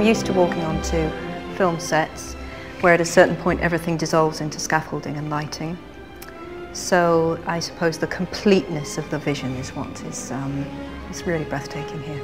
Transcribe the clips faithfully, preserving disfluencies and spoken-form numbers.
I'm used to walking onto film sets where at a certain point everything dissolves into scaffolding and lighting. So I suppose the completeness of the vision is what is um, it's really breathtaking here.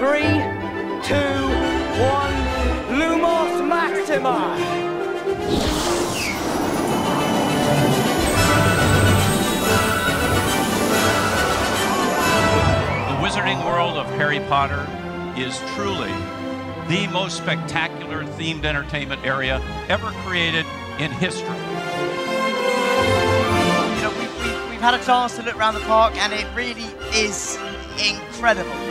three, two, one, Lumos Maxima! The Wizarding World of Harry Potter is truly the most spectacular themed entertainment area ever created in history. You know, we've, we've, we've had a chance to look around the park, and it really is incredible.